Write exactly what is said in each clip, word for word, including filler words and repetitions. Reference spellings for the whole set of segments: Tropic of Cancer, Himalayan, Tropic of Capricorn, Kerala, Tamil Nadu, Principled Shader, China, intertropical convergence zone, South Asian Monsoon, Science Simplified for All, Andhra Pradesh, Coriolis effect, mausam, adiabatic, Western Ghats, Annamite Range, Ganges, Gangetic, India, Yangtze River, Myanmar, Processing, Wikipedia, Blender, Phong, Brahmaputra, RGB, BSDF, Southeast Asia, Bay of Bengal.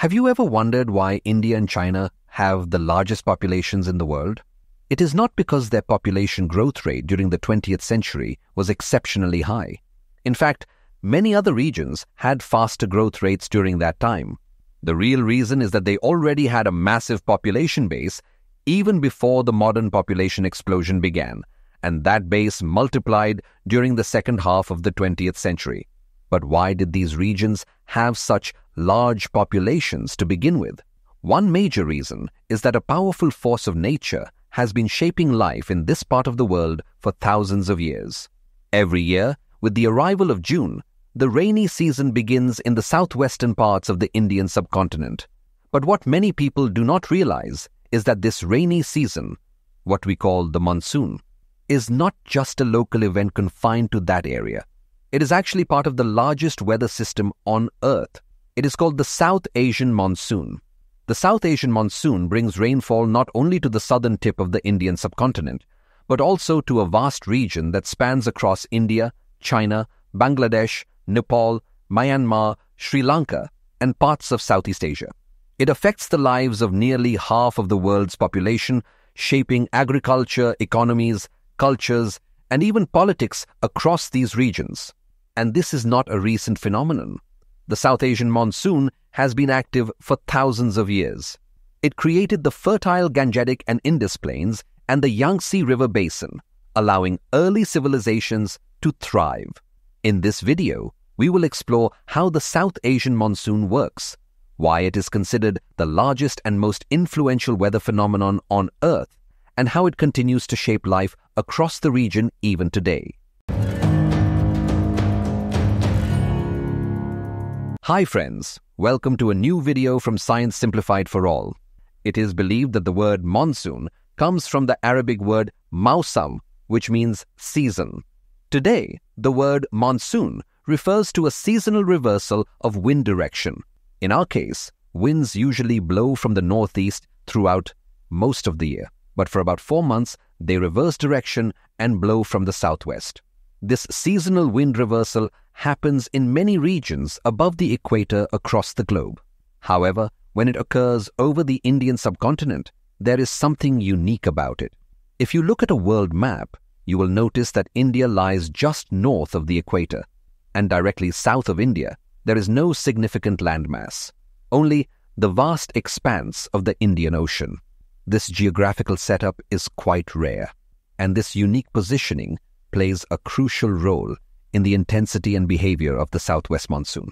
Have you ever wondered why India and China have the largest populations in the world? It is not because their population growth rate during the twentieth century was exceptionally high. In fact, many other regions had faster growth rates during that time. The real reason is that they already had a massive population base even before the modern population explosion began, and that base multiplied during the second half of the twentieth century. But why did these regions have such large populations to begin with? One major reason is that a powerful force of nature has been shaping life in this part of the world for thousands of years. Every year, with the arrival of June, the rainy season begins in the southwestern parts of the Indian subcontinent. But what many people do not realize is that this rainy season, what we call the monsoon, is not just a local event confined to that area. It is actually part of the largest weather system on Earth. It is called the South Asian Monsoon. The South Asian Monsoon brings rainfall not only to the southern tip of the Indian subcontinent, but also to a vast region that spans across India, China, Bangladesh, Nepal, Myanmar, Sri Lanka, and parts of Southeast Asia. It affects the lives of nearly half of the world's population, shaping agriculture, economies, cultures, and even politics across these regions. And this is not a recent phenomenon. The South Asian monsoon has been active for thousands of years. It created the fertile Gangetic and Indus plains and the Yangtze River basin, allowing early civilizations to thrive. In this video, we will explore how the South Asian monsoon works, why it is considered the largest and most influential weather phenomenon on Earth, and how it continues to shape life across the region even today. Hi friends, welcome to a new video from Science Simplified for All. It is believed that the word monsoon comes from the Arabic word mausam, which means season. Today, the word monsoon refers to a seasonal reversal of wind direction. In our case, winds usually blow from the northeast throughout most of the year, but for about four months, they reverse direction and blow from the southwest. This seasonal wind reversal happens in many regions above the equator across the globe. However, when it occurs over the Indian subcontinent, there is something unique about it. If you look at a world map, you will notice that India lies just north of the equator, and directly south of India, there is no significant landmass, only the vast expanse of the Indian Ocean. This geographical setup is quite rare, and this unique positioning plays a crucial role in the intensity and behavior of the southwest monsoon.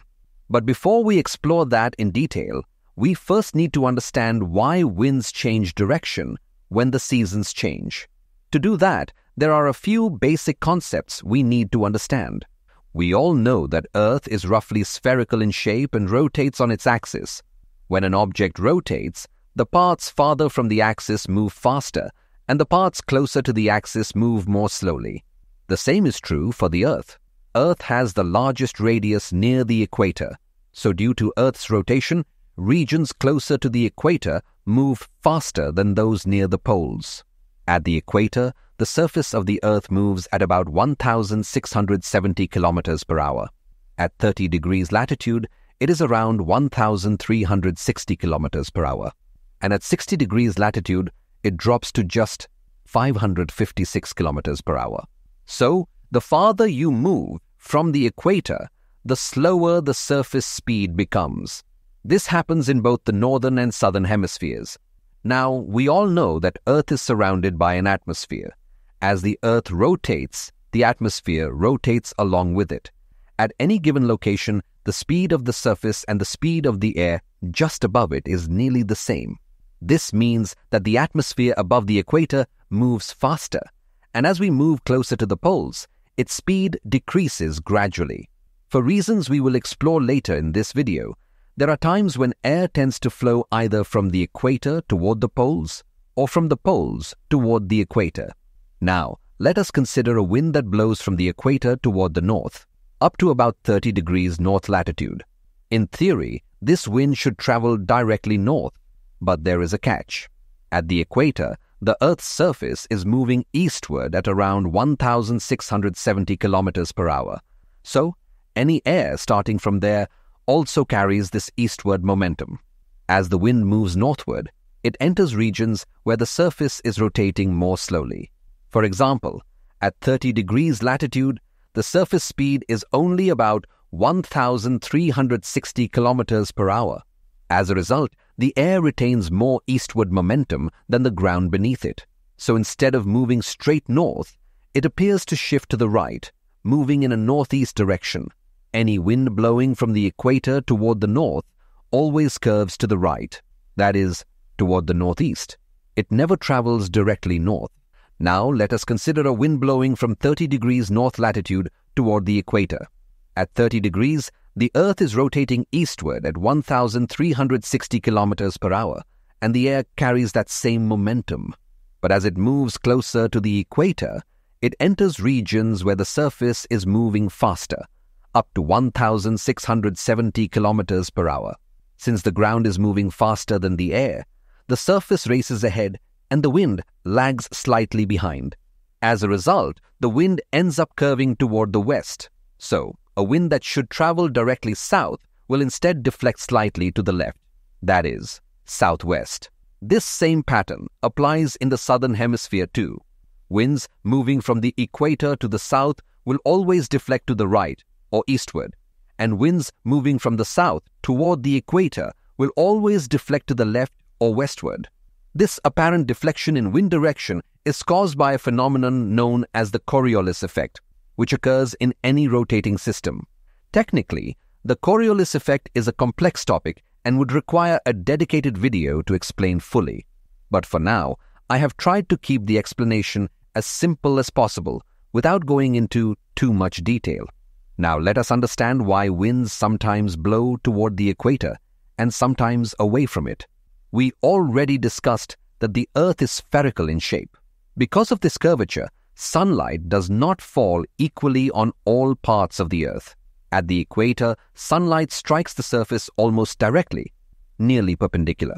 But before we explore that in detail, we first need to understand why winds change direction when the seasons change. To do that, there are a few basic concepts we need to understand. We all know that Earth is roughly spherical in shape and rotates on its axis. When an object rotates, the parts farther from the axis move faster, and the parts closer to the axis move more slowly. The same is true for the Earth. Earth has the largest radius near the equator, so due to Earth's rotation, regions closer to the equator move faster than those near the poles. At the equator, the surface of the Earth moves at about one thousand six hundred seventy kilometers per hour. At thirty degrees latitude, it is around one thousand three hundred sixty kilometers per hour. And at sixty degrees latitude, it drops to just five hundred fifty-six kilometers per hour. So, the farther you move from the equator, the slower the surface speed becomes. This happens in both the northern and southern hemispheres. Now, we all know that Earth is surrounded by an atmosphere. As the Earth rotates, the atmosphere rotates along with it. At any given location, the speed of the surface and the speed of the air just above it is nearly the same. This means that the atmosphere above the equator moves faster, and as we move closer to the poles, its speed decreases gradually. For reasons we will explore later in this video, there are times when air tends to flow either from the equator toward the poles or from the poles toward the equator. Now, let us consider a wind that blows from the equator toward the north, up to about thirty degrees north latitude. In theory, this wind should travel directly north, but there is a catch. At the equator, the Earth's surface is moving eastward at around one thousand six hundred seventy kilometers per hour. So, any air starting from there also carries this eastward momentum. As the wind moves northward, it enters regions where the surface is rotating more slowly. For example, at thirty degrees latitude, the surface speed is only about one thousand three hundred sixty kilometers per hour. As a result, the air retains more eastward momentum than the ground beneath it. So instead of moving straight north, it appears to shift to the right, moving in a northeast direction. Any wind blowing from the equator toward the north always curves to the right, that is, toward the northeast. It never travels directly north. Now let us consider a wind blowing from thirty degrees north latitude toward the equator. At thirty degrees, the Earth is rotating eastward at one thousand three hundred sixty kilometers per hour, and the air carries that same momentum. But as it moves closer to the equator, it enters regions where the surface is moving faster, up to one thousand six hundred seventy kilometers per hour. Since the ground is moving faster than the air, the surface races ahead and the wind lags slightly behind. As a result, the wind ends up curving toward the west. So, a wind that should travel directly south will instead deflect slightly to the left, that is, southwest. This same pattern applies in the southern hemisphere too. Winds moving from the equator to the south will always deflect to the right or eastward, and winds moving from the south toward the equator will always deflect to the left or westward. This apparent deflection in wind direction is caused by a phenomenon known as the Coriolis effect, which occurs in any rotating system. Technically, the Coriolis effect is a complex topic and would require a dedicated video to explain fully. But for now, I have tried to keep the explanation as simple as possible without going into too much detail. Now let us understand why winds sometimes blow toward the equator and sometimes away from it. We already discussed that the Earth is spherical in shape. Because of this curvature, sunlight does not fall equally on all parts of the Earth. At the equator, sunlight strikes the surface almost directly, nearly perpendicular.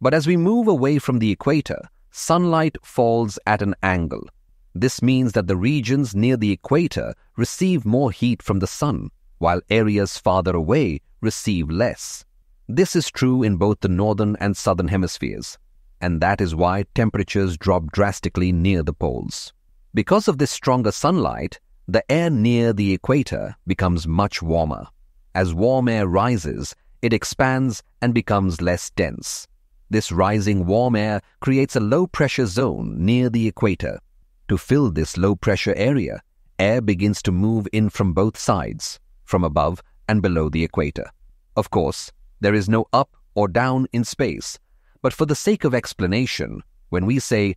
But as we move away from the equator, sunlight falls at an angle. This means that the regions near the equator receive more heat from the sun, while areas farther away receive less. This is true in both the northern and southern hemispheres, and that is why temperatures drop drastically near the poles. Because of this stronger sunlight, the air near the equator becomes much warmer. As warm air rises, it expands and becomes less dense. This rising warm air creates a low-pressure zone near the equator. To fill this low-pressure area, air begins to move in from both sides, from above and below the equator. Of course, there is no up or down in space, but for the sake of explanation, when we say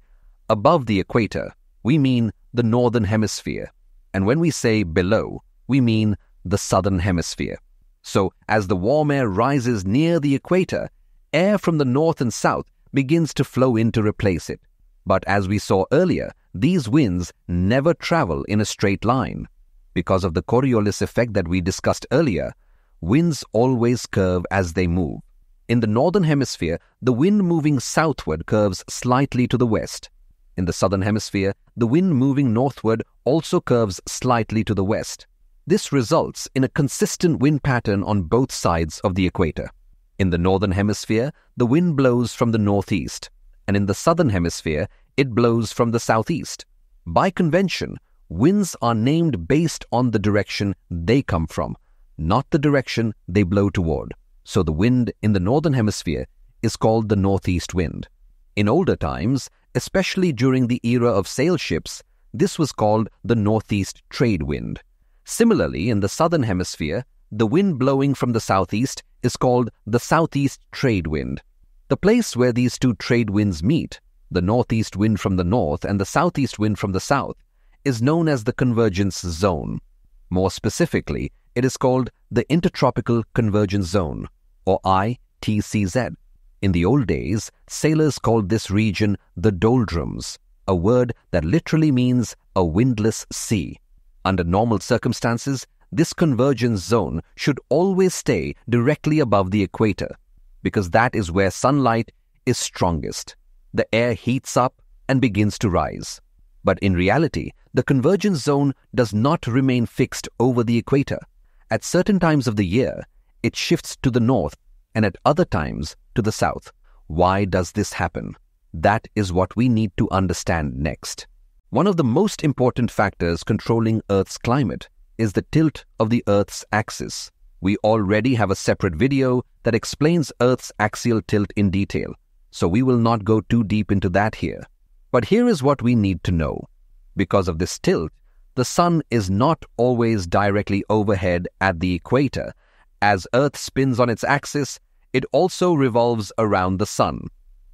above the equator, we mean the northern hemisphere, and when we say below, we mean the southern hemisphere. So, as the warm air rises near the equator, air from the north and south begins to flow in to replace it. But as we saw earlier, these winds never travel in a straight line. Because of the Coriolis effect that we discussed earlier, winds always curve as they move. In the northern hemisphere, the wind moving southward curves slightly to the west. In the southern hemisphere, the wind moving northward also curves slightly to the west. This results in a consistent wind pattern on both sides of the equator. In the northern hemisphere, the wind blows from the northeast, and in the southern hemisphere, it blows from the southeast. By convention, winds are named based on the direction they come from, not the direction they blow toward. So the wind in the northern hemisphere is called the northeast wind. In older times, especially during the era of sail ships, this was called the northeast trade wind. Similarly, in the southern hemisphere, the wind blowing from the southeast is called the southeast trade wind. The place where these two trade winds meet, the northeast wind from the north and the southeast wind from the south, is known as the convergence zone. More specifically, it is called the intertropical convergence zone, or I T C Z. In the old days, sailors called this region the doldrums, a word that literally means a windless sea. Under normal circumstances, this convergence zone should always stay directly above the equator, because that is where sunlight is strongest. The air heats up and begins to rise. But in reality, the convergence zone does not remain fixed over the equator. At certain times of the year, it shifts to the north, and at other times, to the south. Why does this happen? That is what we need to understand next. One of the most important factors controlling Earth's climate is the tilt of the Earth's axis. We already have a separate video that explains Earth's axial tilt in detail, so we will not go too deep into that here. But here is what we need to know. Because of this tilt, the sun is not always directly overhead at the equator. As Earth spins on its axis, it also revolves around the sun.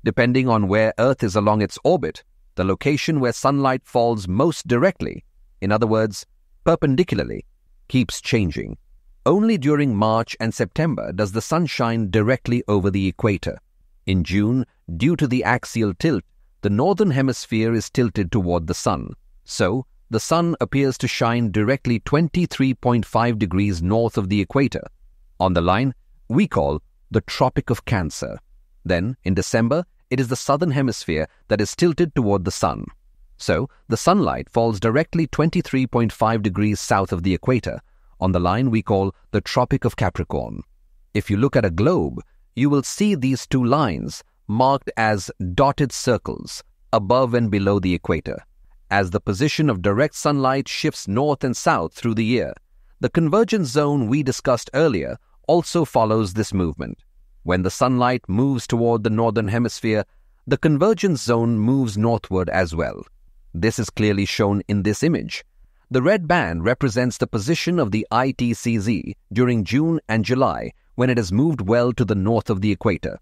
Depending on where Earth is along its orbit, the location where sunlight falls most directly, in other words, perpendicularly, keeps changing. Only during March and September does the sun shine directly over the equator. In June, due to the axial tilt, the northern hemisphere is tilted toward the sun. So, the sun appears to shine directly twenty-three point five degrees north of the equator, on the line we call the Tropic of Cancer. Then, in December, it is the southern hemisphere that is tilted toward the sun. So, the sunlight falls directly twenty-three point five degrees south of the equator, on the line we call the Tropic of Capricorn. If you look at a globe, you will see these two lines marked as dotted circles above and below the equator. As the position of direct sunlight shifts north and south through the year, the convergence zone we discussed earlier also follows this movement. When the sunlight moves toward the northern hemisphere, the convergence zone moves northward as well. This is clearly shown in this image. The red band represents the position of the I T C Z during June and July when it has moved well to the north of the equator.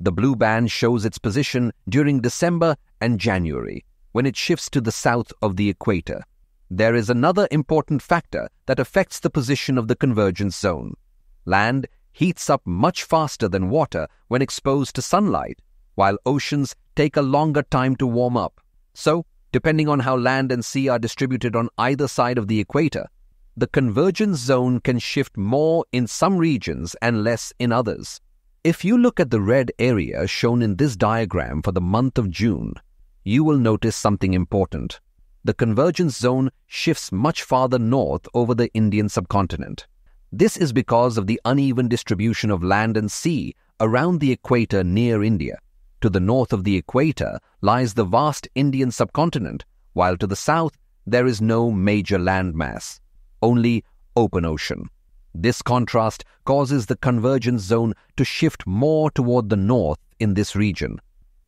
The blue band shows its position during December and January when it shifts to the south of the equator. There is another important factor that affects the position of the convergence zone. Land heats up much faster than water when exposed to sunlight, while oceans take a longer time to warm up. So, depending on how land and sea are distributed on either side of the equator, the convergence zone can shift more in some regions and less in others. If you look at the red area shown in this diagram for the month of June, you will notice something important. The convergence zone shifts much farther north over the Indian subcontinent. This is because of the uneven distribution of land and sea around the equator near India. To the north of the equator lies the vast Indian subcontinent, while to the south there is no major landmass, only open ocean. This contrast causes the convergence zone to shift more toward the north in this region,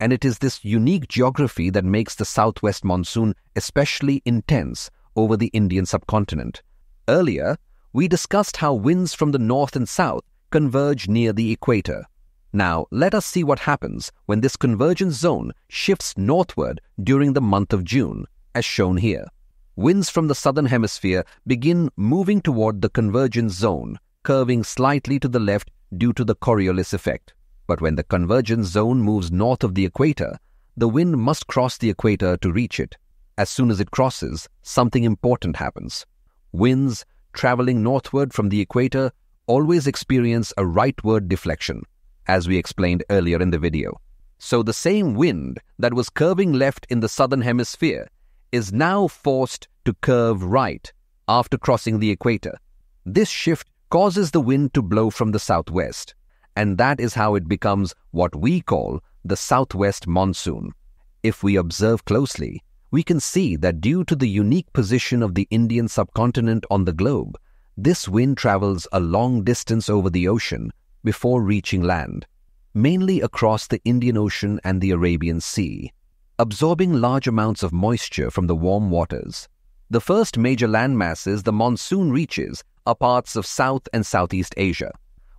and it is this unique geography that makes the southwest monsoon especially intense over the Indian subcontinent. Earlier, we discussed how winds from the north and south converge near the equator. Now, let us see what happens when this convergence zone shifts northward during the month of June, as shown here. Winds from the southern hemisphere begin moving toward the convergence zone, curving slightly to the left due to the Coriolis effect. But when the convergence zone moves north of the equator, the wind must cross the equator to reach it. As soon as it crosses, something important happens. Winds traveling northward from the equator always experience a rightward deflection, as we explained earlier in the video. So the same wind that was curving left in the southern hemisphere is now forced to curve right after crossing the equator. This shift causes the wind to blow from the southwest, and that is how it becomes what we call the southwest monsoon. If we observe closely, we can see that due to the unique position of the Indian subcontinent on the globe, this wind travels a long distance over the ocean before reaching land, mainly across the Indian Ocean and the Arabian Sea, absorbing large amounts of moisture from the warm waters. The first major landmasses the monsoon reaches are parts of South and Southeast Asia.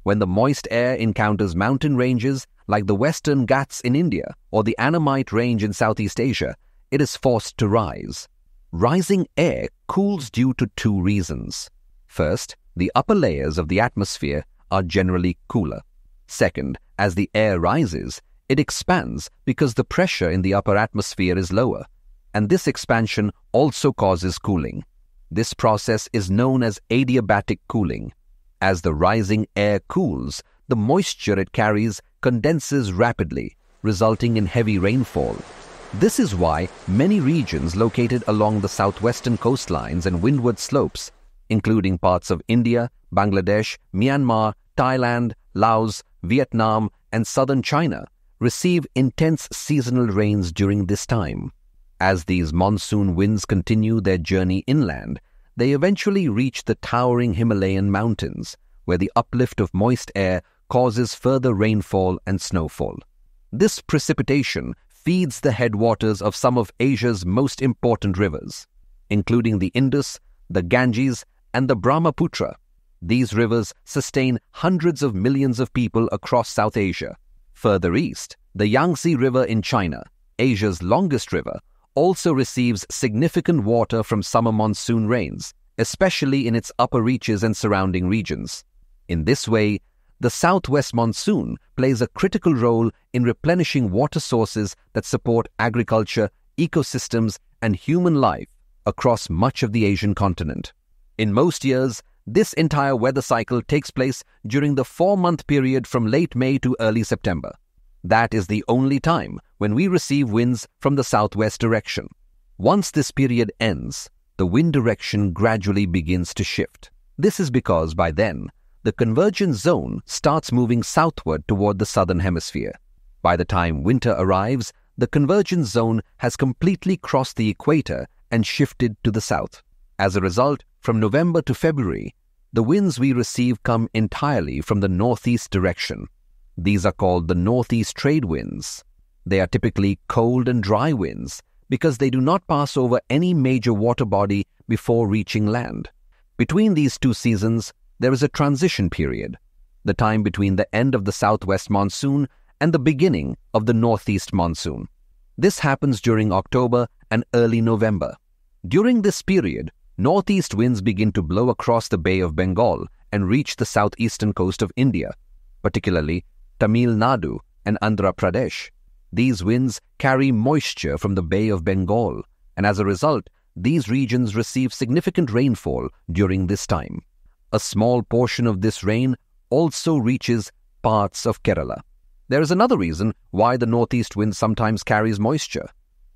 When the moist air encounters mountain ranges like the Western Ghats in India or the Annamite Range in Southeast Asia, it is forced to rise. Rising air cools due to two reasons. First, the upper layers of the atmosphere are generally cooler. Second, as the air rises, it expands because the pressure in the upper atmosphere is lower, and this expansion also causes cooling. This process is known as adiabatic cooling. As the rising air cools, the moisture it carries condenses rapidly, resulting in heavy rainfall. This is why many regions located along the southwestern coastlines and windward slopes, including parts of India, Bangladesh, Myanmar, Thailand, Laos, Vietnam, and southern China receive intense seasonal rains during this time. As these monsoon winds continue their journey inland, they eventually reach the towering Himalayan mountains, where the uplift of moist air causes further rainfall and snowfall. This precipitation feeds the headwaters of some of Asia's most important rivers, including the Indus, the Ganges, and the Brahmaputra. These rivers sustain hundreds of millions of people across South Asia. Further east, the Yangtze River in China, Asia's longest river, also receives significant water from summer monsoon rains, especially in its upper reaches and surrounding regions. In this way, the southwest monsoon plays a critical role in replenishing water sources that support agriculture, ecosystems, and human life across much of the Asian continent. In most years, this entire weather cycle takes place during the four-month period from late May to early September. That is the only time when we receive winds from the southwest direction. Once this period ends, the wind direction gradually begins to shift. This is because by then, the convergence zone starts moving southward toward the southern hemisphere. By the time winter arrives, the convergence zone has completely crossed the equator and shifted to the south. As a result, from November to February, the winds we receive come entirely from the northeast direction. These are called the northeast trade winds. They are typically cold and dry winds because they do not pass over any major water body before reaching land. Between these two seasons, there is a transition period, the time between the end of the southwest monsoon and the beginning of the northeast monsoon. This happens during October and early November. During this period, northeast winds begin to blow across the Bay of Bengal and reach the southeastern coast of India, particularly Tamil Nadu and Andhra Pradesh. These winds carry moisture from the Bay of Bengal, and as a result, these regions receive significant rainfall during this time. A small portion of this rain also reaches parts of Kerala. There is another reason why the northeast wind sometimes carries moisture.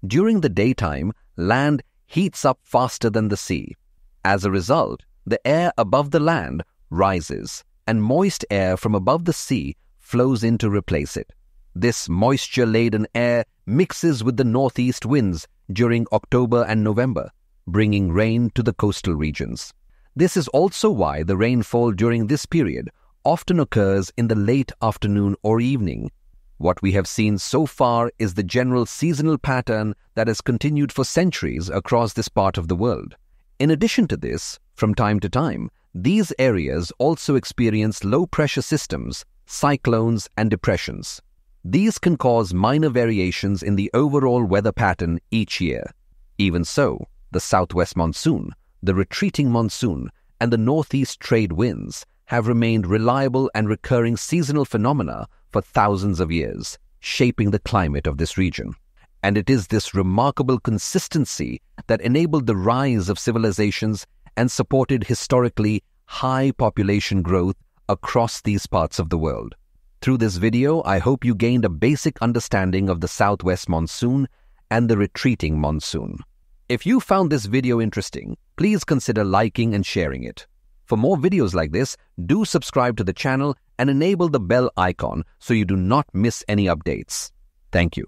During the daytime, land heats up faster than the sea. As a result, the air above the land rises, and moist air from above the sea flows in to replace it. This moisture-laden air mixes with the northeast winds during October and November, bringing rain to the coastal regions. This is also why the rainfall during this period often occurs in the late afternoon or evening. What we have seen so far is the general seasonal pattern that has continued for centuries across this part of the world. In addition to this, from time to time, these areas also experience low-pressure systems, cyclones, and depressions. These can cause minor variations in the overall weather pattern each year. Even so, the southwest monsoon, the retreating monsoon, and the northeast trade winds have remained reliable and recurring seasonal phenomena for thousands of years, shaping the climate of this region. And it is this remarkable consistency that enabled the rise of civilizations and supported historically high population growth across these parts of the world. Through this video, I hope you gained a basic understanding of the southwest monsoon and the retreating monsoon. If you found this video interesting, please consider liking and sharing it. For more videos like this, do subscribe to the channel and enable the bell icon so you do not miss any updates. Thank you.